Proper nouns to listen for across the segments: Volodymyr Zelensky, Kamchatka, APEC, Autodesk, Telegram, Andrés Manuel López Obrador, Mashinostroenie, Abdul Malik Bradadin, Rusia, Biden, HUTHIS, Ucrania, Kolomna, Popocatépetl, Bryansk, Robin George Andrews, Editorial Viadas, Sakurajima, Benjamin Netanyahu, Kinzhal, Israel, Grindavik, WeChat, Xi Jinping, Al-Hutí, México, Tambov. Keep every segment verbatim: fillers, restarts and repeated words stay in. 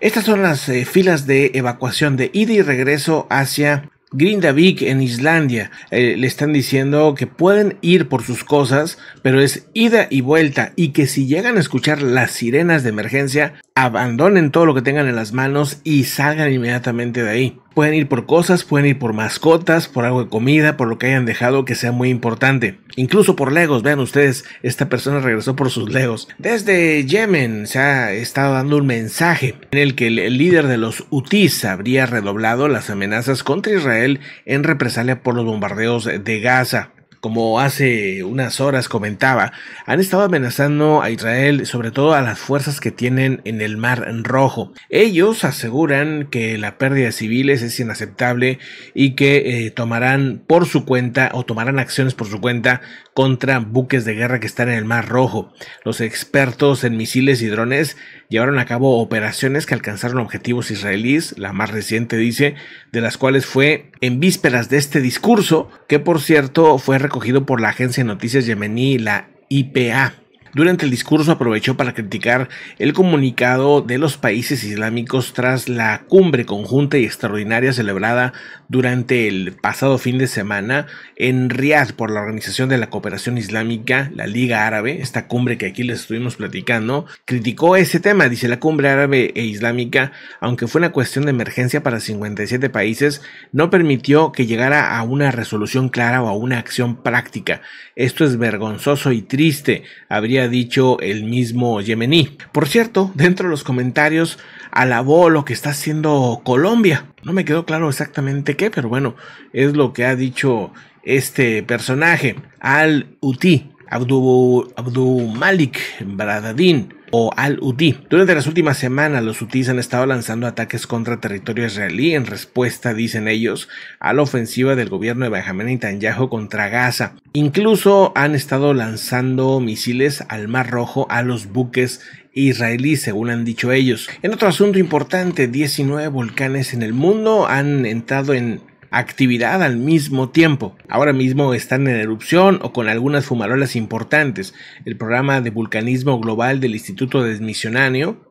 Estas son las eh, filas de evacuación de ida y regreso hacia Grindavik en Islandia. Eh, le están diciendo que pueden ir por sus cosas, pero es ida y vuelta, y que si llegan a escuchar las sirenas de emergencia, abandonen todo lo que tengan en las manos y salgan inmediatamente de ahí. Pueden ir por cosas, pueden ir por mascotas, por algo de comida, por lo que hayan dejado que sea muy importante. Incluso por Legos, vean ustedes, esta persona regresó por sus Legos. Desde Yemen se ha estado dando un mensaje en el que el líder de los hutíes habría redoblado las amenazas contra Israel en represalia por los bombardeos de Gaza. Como hace unas horas comentaba, han estado amenazando a Israel, sobre todo a las fuerzas que tienen en el Mar Rojo. Ellos aseguran que la pérdida de civiles es inaceptable y que eh, tomarán por su cuenta o tomarán acciones por su cuenta contra buques de guerra que están en el Mar Rojo. Los expertos en misiles y drones llevaron a cabo operaciones que alcanzaron objetivos israelíes, la más reciente dice, de las cuales fue en vísperas de este discurso, que por cierto fue recogido por la agencia de noticias yemení, la I P A. Durante el discurso aprovechó para criticar el comunicado de los países islámicos tras la cumbre conjunta y extraordinaria celebrada durante el pasado fin de semana en Riad por la Organización de la Cooperación Islámica, la Liga Árabe, esta cumbre que aquí les estuvimos platicando. Criticó ese tema, dice: la cumbre árabe e islámica, aunque fue una cuestión de emergencia para cincuenta y siete países, no permitió que llegara a una resolución clara o a una acción práctica. Esto es vergonzoso y triste, habría dicho el mismo yemení. Por cierto, dentro de los comentarios alabó lo que está haciendo Colombia. No me quedó claro exactamente qué, pero bueno, es lo que ha dicho este personaje, Al-Hutí, Abdul, Abdul Malik Bradadin, o Al-Hutí. Durante las últimas semanas, los hutíes han estado lanzando ataques contra territorio israelí en respuesta, dicen ellos, a la ofensiva del gobierno de Benjamin Netanyahu contra Gaza. Incluso han estado lanzando misiles al Mar Rojo a los buques israelí, según han dicho ellos. En otro asunto importante, diecinueve volcanes en el mundo han entrado en actividad al mismo tiempo. Ahora mismo están en erupción o con algunas fumarolas importantes. El programa de vulcanismo global del Instituto de Smithsoniano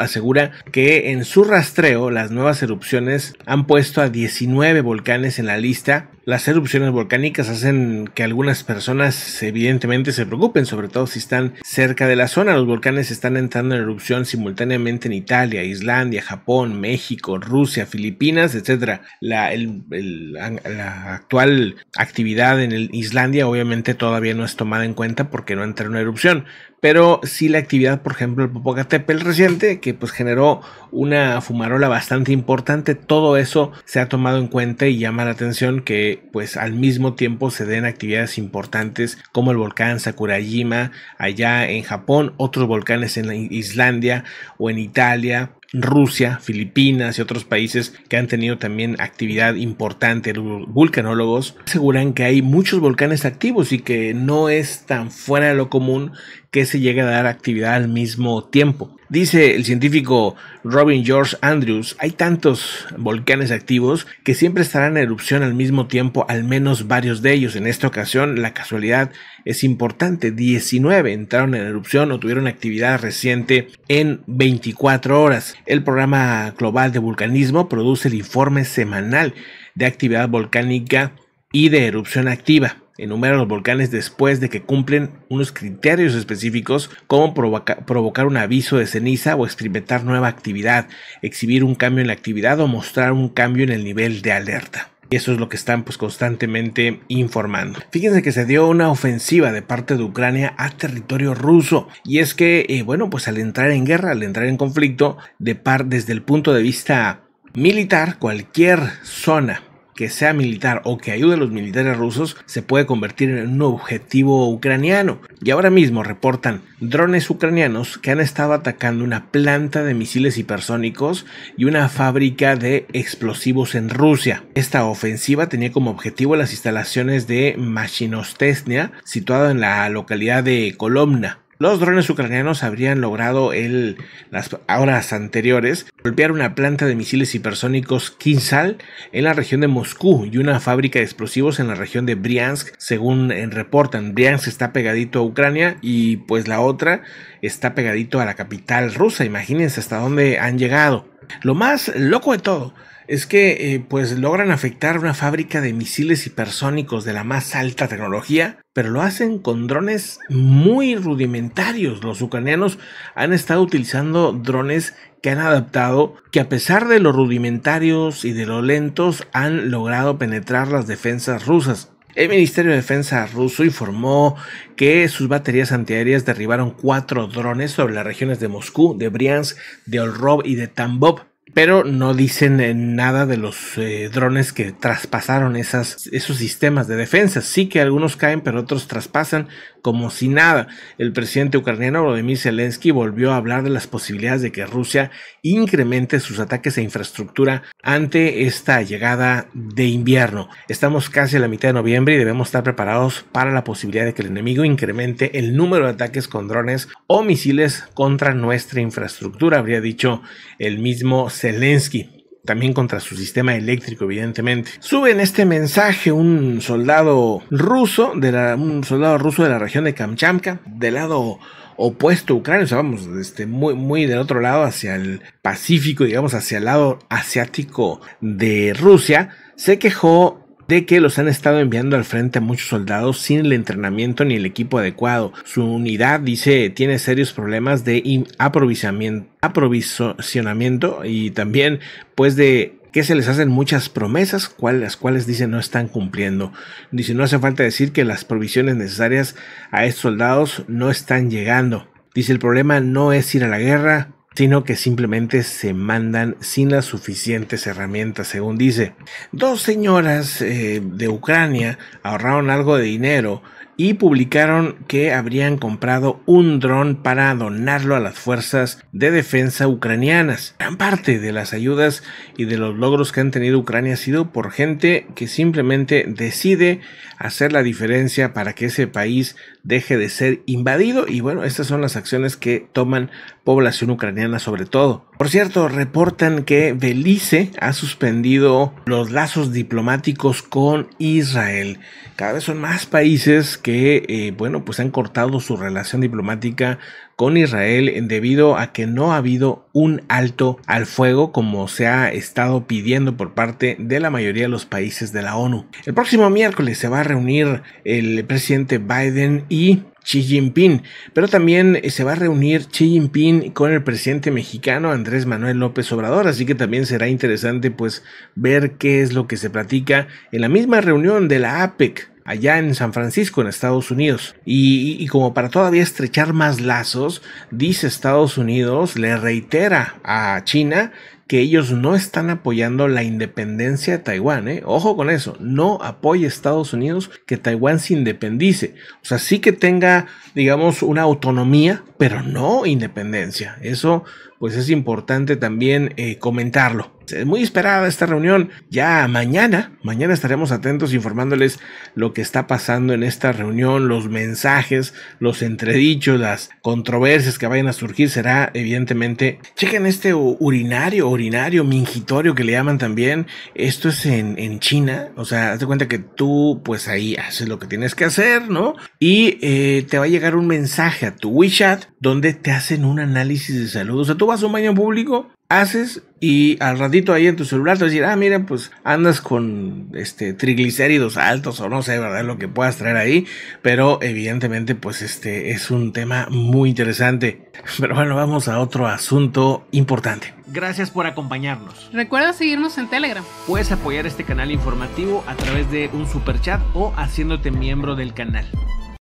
asegura que en su rastreo las nuevas erupciones han puesto a diecinueve volcanes en la lista. Las erupciones volcánicas hacen que algunas personas evidentemente se preocupen, sobre todo si están cerca de la zona. Los volcanes están entrando en erupción simultáneamente en Italia, Islandia, Japón, México, Rusia, Filipinas, etcétera. La, el, el, la actual actividad en el Islandia obviamente todavía no es tomada en cuenta porque no entra en una erupción, pero sí la actividad, por ejemplo, el Popocatépetl reciente, que pues generó una fumarola bastante importante. Todo eso se ha tomado en cuenta y llama la atención que pues al mismo tiempo se den actividades importantes como el volcán Sakurajima allá en Japón, otros volcanes en Islandia o en Italia, Rusia, Filipinas y otros países que han tenido también actividad importante. Los vulcanólogos aseguran que hay muchos volcanes activos y que no es tan fuera de lo común que se llegue a dar actividad al mismo tiempo. Dice el científico Robin George Andrews: hay tantos volcanes activos que siempre estarán en erupción al mismo tiempo, al menos varios de ellos. En esta ocasión la casualidad es importante, diecinueve entraron en erupción o tuvieron actividad reciente en veinticuatro horas. El Programa Global de Vulcanismo produce el informe semanal de actividad volcánica y de erupción activa. Enumera los volcanes después de que cumplen unos criterios específicos como provoca, provocar un aviso de ceniza o experimentar nueva actividad, exhibir un cambio en la actividad o mostrar un cambio en el nivel de alerta. Y eso es lo que están pues constantemente informando. Fíjense que se dio una ofensiva de parte de Ucrania a territorio ruso. Y es que, eh, bueno, pues al entrar en guerra, al entrar en conflicto, de par, desde el punto de vista militar, cualquier zona que sea militar o que ayude a los militares rusos se puede convertir en un objetivo ucraniano. Y ahora mismo reportan drones ucranianos que han estado atacando una planta de misiles hipersónicos y una fábrica de explosivos en Rusia. Esta ofensiva tenía como objetivo las instalaciones de Mashinostroenie, situado en la localidad de Kolomna, Los drones ucranianos habrían logrado en las horas anteriores golpear una planta de misiles hipersónicos Kinzhal en la región de Moscú y una fábrica de explosivos en la región de Bryansk, según reportan. Bryansk está pegadito a Ucrania y pues la otra está pegadito a la capital rusa. Imagínense hasta dónde han llegado. Lo más loco de todo es que eh, pues logran afectar una fábrica de misiles hipersónicos de la más alta tecnología, pero lo hacen con drones muy rudimentarios. Los ucranianos han estado utilizando drones que han adaptado, que a pesar de los rudimentarios y de los lentos, han logrado penetrar las defensas rusas. El Ministerio de Defensa ruso informó que sus baterías antiaéreas derribaron cuatro drones sobre las regiones de Moscú, de Bryansk, de Orlov y de Tambov. Pero no dicen nada de los eh, drones que traspasaron esas, esos sistemas de defensa. Sí que algunos caen, pero otros traspasan como si nada. El presidente ucraniano Volodymyr Zelensky volvió a hablar de las posibilidades de que Rusia incremente sus ataques a infraestructura ante esta llegada de invierno. Estamos casi a la mitad de noviembre y debemos estar preparados para la posibilidad de que el enemigo incremente el número de ataques con drones o misiles contra nuestra infraestructura, habría dicho el mismo Zelensky. Zelensky, también contra su sistema eléctrico, evidentemente. Suben este mensaje un soldado ruso de la, un soldado ruso de la región de Kamchatka, del lado opuesto a Ucrania, o sea, vamos, este, muy, muy del otro lado, hacia el Pacífico, digamos, hacia el lado asiático de Rusia. Se quejó de que los han estado enviando al frente a muchos soldados sin el entrenamiento ni el equipo adecuado. Su unidad, dice, tiene serios problemas de aprovisionamiento y también pues de que se les hacen muchas promesas, cual, las cuales dice no están cumpliendo. Dice, no hace falta decir que las provisiones necesarias a estos soldados no están llegando. Dice, el problema no es ir a la guerra, sino que simplemente se mandan sin las suficientes herramientas, según dice. Dos señoras eh, de Ucrania ahorraron algo de dinero y publicaron que habrían comprado un dron para donarlo a las fuerzas de defensa ucranianas. Gran parte de las ayudas y de los logros que han tenido Ucrania ha sido por gente que simplemente decide hacer la diferencia para que ese país deje de ser invadido, y bueno, estas son las acciones que toman población ucraniana sobre todo. Por cierto, reportan que Belice ha suspendido los lazos diplomáticos con Israel. Cada vez son más países que, eh, bueno, pues han cortado su relación diplomática con Israel debido a que no ha habido un alto al fuego como se ha estado pidiendo por parte de la mayoría de los países de la ONU. El próximo miércoles se va a reunir el presidente Biden y Xi Jinping, pero también se va a reunir Xi Jinping con el presidente mexicano Andrés Manuel López Obrador, así que también será interesante pues ver qué es lo que se platica en la misma reunión de la APEC allá en San Francisco, en Estados Unidos. Y, y, y como para todavía estrechar más lazos, dice Estados Unidos, le reitera a China que ellos no están apoyando la independencia de Taiwán, ¿eh? Ojo con eso, no apoya Estados Unidos que Taiwán se independice, o sea, sí que tenga, digamos, una autonomía, pero no independencia. Eso pues es importante también eh, comentarlo. Es muy esperada esta reunión, ya mañana, mañana estaremos atentos informándoles lo que está pasando en esta reunión, los mensajes, los entredichos, las controversias que vayan a surgir. Será evidentemente, chequen este urinario, urinario urinario, mingitorio que le llaman también. Esto es en, en China, o sea, hazte cuenta que tú pues ahí haces lo que tienes que hacer, ¿no? Y eh, te va a llegar un mensaje a tu WeChat donde te hacen un análisis de salud. O sea, tú vas a un baño público, haces y al ratito ahí en tu celular te vas a decir, ah, mira, pues andas con este triglicéridos altos o no sé, ¿verdad? Lo que puedas traer ahí, pero evidentemente pues este es un tema muy interesante. Pero bueno, vamos a otro asunto importante. Gracias por acompañarnos. Recuerda seguirnos en Telegram. Puedes apoyar este canal informativo a través de un superchat o haciéndote miembro del canal.